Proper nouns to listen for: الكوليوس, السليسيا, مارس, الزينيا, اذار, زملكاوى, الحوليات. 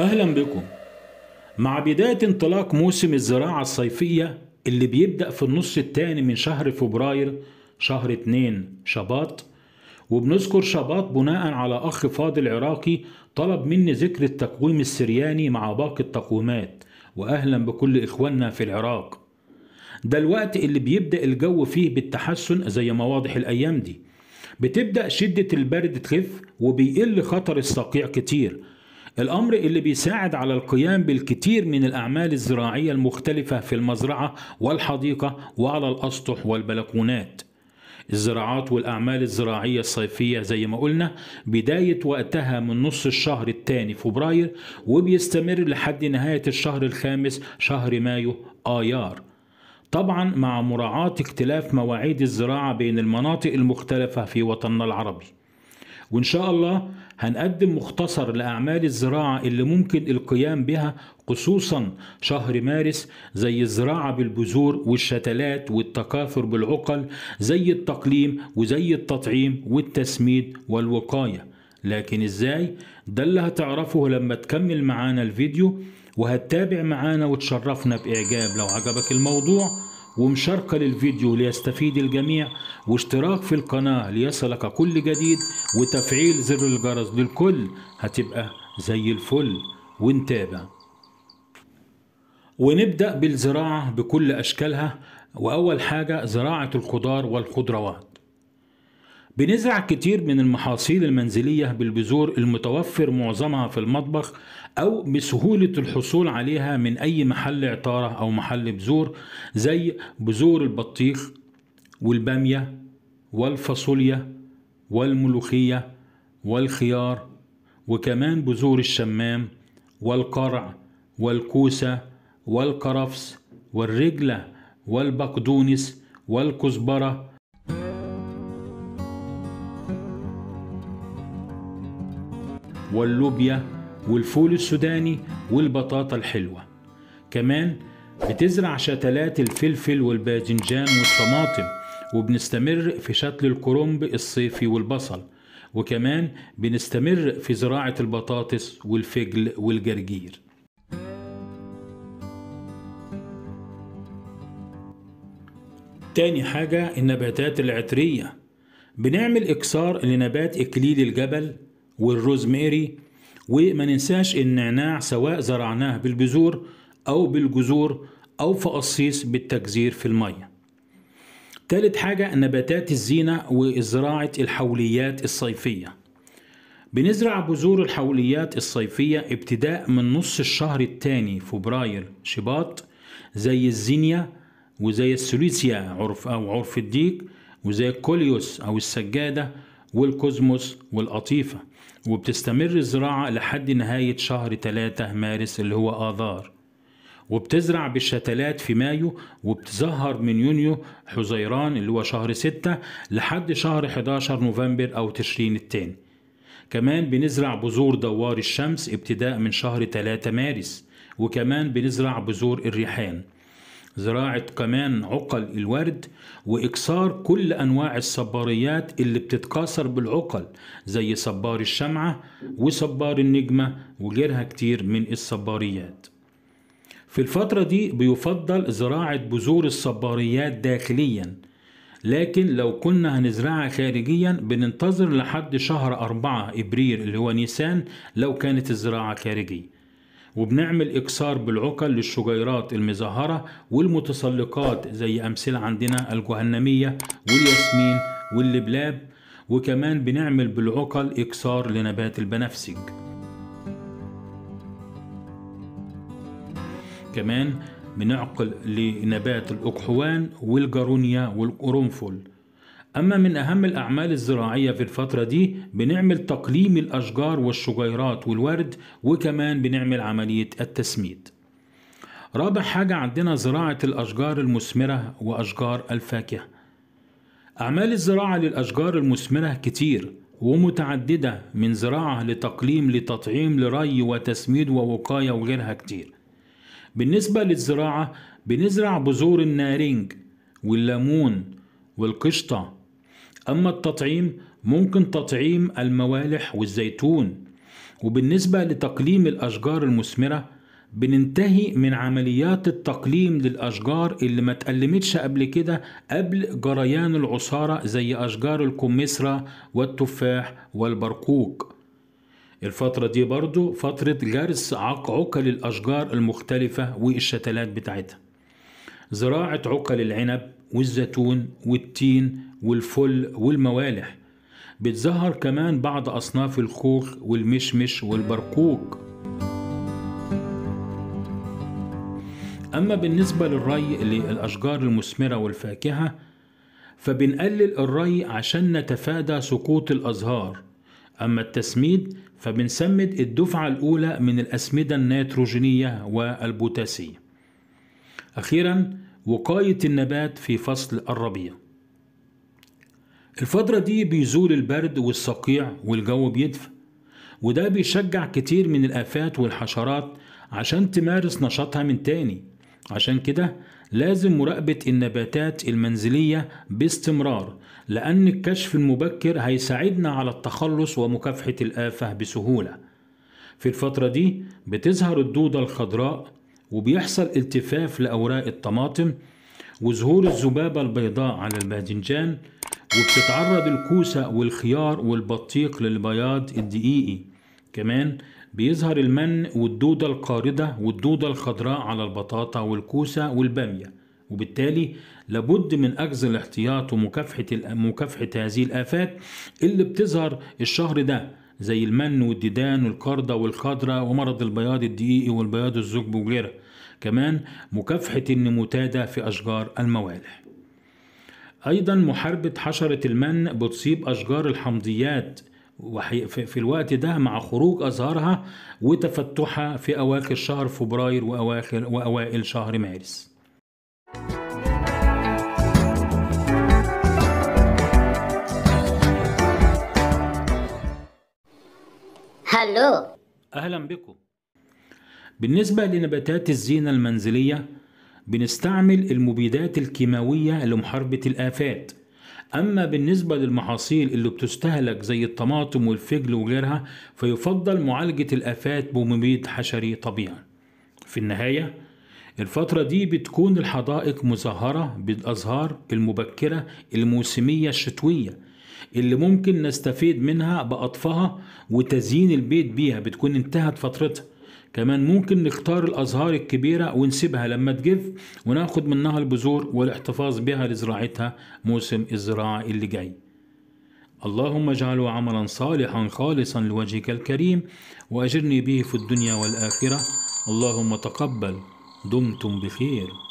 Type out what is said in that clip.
أهلا بكم. مع بداية انطلاق موسم الزراعة الصيفية اللي بيبدأ في النص الثاني من شهر فبراير شهر 2 شباط، وبنذكر شباط بناء على أخ فاضل عراقي طلب مني ذكر التقويم السرياني مع باقي التقويمات، وأهلا بكل إخواننا في العراق. ده الوقت اللي بيبدأ الجو فيه بالتحسن زي ما واضح الأيام دي، بتبدأ شدة البرد تخف وبيقل خطر الصقيع كتير، الأمر اللي بيساعد على القيام بالكثير من الأعمال الزراعية المختلفة في المزرعة والحديقة وعلى الأسطح والبلكونات. الزراعات والأعمال الزراعية الصيفية زي ما قلنا بداية وقتها من نص الشهر الثاني فبراير، وبيستمر لحد نهاية الشهر الخامس شهر مايو آيار، طبعا مع مراعاة اختلاف مواعيد الزراعة بين المناطق المختلفة في وطننا العربي. وإن شاء الله هنقدم مختصر لأعمال الزراعة اللي ممكن القيام بها خصوصا شهر مارس، زي الزراعة بالبذور والشتلات والتكاثر بالعقل، زي التقليم وزي التطعيم والتسميد والوقاية. لكن إزاي؟ ده اللي هتعرفه لما تكمل معانا الفيديو وهتتابع معانا، وتشرفنا بإعجاب لو عجبك الموضوع ومشاركة للفيديو ليستفيد الجميع، واشتراك في القناة ليصلك كل جديد، وتفعيل زر الجرس للكل، هتبقى زي الفل. ونتابع ونبدأ بالزراعة بكل أشكالها. وأول حاجة زراعة الخضار والخضروات. بنزرع كتير من المحاصيل المنزلية بالبذور المتوفر معظمها في المطبخ أو بسهولة الحصول عليها من أي محل عطارة أو محل بذور، زي بذور البطيخ والبامية والفاصوليا والملوخية والخيار، وكمان بذور الشمام والقرع والكوسة والقرفس والرجلة والبقدونس والكزبرة. واللوبيا والفول السوداني والبطاطا الحلوة. كمان بتزرع شتلات الفلفل والباذنجان والطماطم، وبنستمر في شتل الكرنب الصيفي والبصل، وكمان بنستمر في زراعة البطاطس والفجل والجرجير. تاني حاجة النباتات العطرية. بنعمل إكسار لنبات إكليل الجبل والروزميري، وما ننساش النعناع سواء زرعناه بالبذور أو بالجذور أو في قصيص بالتجزير في المية. تالت حاجة نباتات الزينة وزراعة الحوليات الصيفية. بنزرع بذور الحوليات الصيفية ابتداء من نص الشهر الثاني فبراير شباط، زي الزينيا وزي السليسيا عرف الديك، وزي الكوليوس أو السجادة والكوزموس والقطيفة، وبتستمر الزراعة لحد نهاية شهر 3 مارس اللي هو آذار. وبتزرع بالشتلات في مايو، وبتزهر من يونيو حزيران اللي هو شهر 6 لحد شهر 11 نوفمبر أو تشرين الثاني. كمان بنزرع بذور دوار الشمس ابتداء من شهر 3 مارس، وكمان بنزرع بذور الريحان. زراعة كمان عقل الورد، وإكسار كل أنواع الصباريات اللي بتتكاثر بالعقل، زي صبار الشمعة وصبار النجمة وغيرها كتير من الصباريات. في الفترة دي بيفضل زراعة بذور الصباريات داخليا، لكن لو كنا هنزرعها خارجيا بننتظر لحد شهر 4 إبريل اللي هو نيسان لو كانت الزراعة خارجية. وبنعمل إكسار بالعقل للشجيرات المزهرة والمتسلقات، زي أمثلة عندنا الجهنمية والياسمين واللبلاب، وكمان بنعمل بالعقل إكسار لنبات البنفسج. كمان بنعقل لنبات الأقحوان والجارونيا والقرنفل. أما من أهم الأعمال الزراعية في الفترة دي بنعمل تقليم الأشجار والشجيرات والورد، وكمان بنعمل عملية التسميد. رابع حاجة عندنا زراعة الأشجار المثمرة وأشجار الفاكهة. أعمال الزراعة للأشجار المثمرة كتير ومتعددة، من زراعة لتقليم لتطعيم لري وتسميد ووقاية وغيرها كتير. بالنسبة للزراعة بنزرع بذور النارنج والليمون والقشطة. أما التطعيم ممكن تطعيم الموالح والزيتون، وبالنسبة لتقليم الأشجار المثمرة بننتهي من عمليات التقليم للأشجار اللي ما تقلمتش قبل كده قبل جريان العصارة زي أشجار الكمثرى والتفاح والبرقوق. الفترة دي برضو فترة جرس عقل الأشجار المختلفة والشتلات بتاعتها. زراعة عقل العنب والزيتون والتين والفل والموالح. بتظهر كمان بعض أصناف الخوخ والمشمش والبرقوق. أما بالنسبة للري للأشجار المثمرة والفاكهة فبنقلل الري عشان نتفادى سقوط الأزهار. أما التسميد فبنسمد الدفعة الأولى من الأسمدة النيتروجينية والبوتاسية. أخيرا وقاية النبات في فصل الربيع. الفترة دي بيزول البرد والصقيع والجو بيدفى، وده بيشجع كتير من الآفات والحشرات عشان تمارس نشاطها من تاني. عشان كده لازم مراقبة النباتات المنزلية باستمرار، لأن الكشف المبكر هيساعدنا على التخلص ومكافحة الآفة بسهولة. في الفترة دي بتظهر الدودة الخضراء وبيحصل التفاف لأوراق الطماطم وظهور الذبابة البيضاء على الباذنجان، وبتتعرض الكوسة والخيار والبطيخ للبياض الدقيقي. كمان بيظهر المن والدودة القاردة والدودة الخضراء على البطاطا والكوسة والبامية، وبالتالي لابد من أخذ الاحتياط ومكافحة هذه الآفات اللي بتظهر الشهر ده زي المن والديدان والقردة والخضرة ومرض البياض الدقيقي والبياض الزجب وغيره. كمان مكافحة النموتادة في أشجار الموالح. أيضا محاربة حشرة المن بتصيب أشجار الحمضيات في الوقت ده مع خروج أزهارها وتفتحها في أواخر شهر فبراير وأوائل شهر مارس. هلو، أهلا بكم. بالنسبة لنباتات الزينة المنزلية بنستعمل المبيدات الكيماوية لمحاربة الآفات. أما بالنسبة للمحاصيل اللي بتستهلك زي الطماطم والفجل وغيرها فيفضل معالجة الآفات بمبيد حشري طبيعي. في النهاية الفترة دي بتكون الحدائق مزهرة بالأزهار المبكرة الموسمية الشتوية اللي ممكن نستفيد منها بقطفها وتزيين البيت بيها، بتكون انتهت فترتها. كمان ممكن نختار الأزهار الكبيرة ونسيبها لما تجف وناخد منها البذور والاحتفاظ بها لزراعتها موسم الزراعة اللي جاي. اللهم اجعله عملا صالحا خالصا لوجهك الكريم وأجرني به في الدنيا والآخرة. اللهم تقبل، دمتم بخير.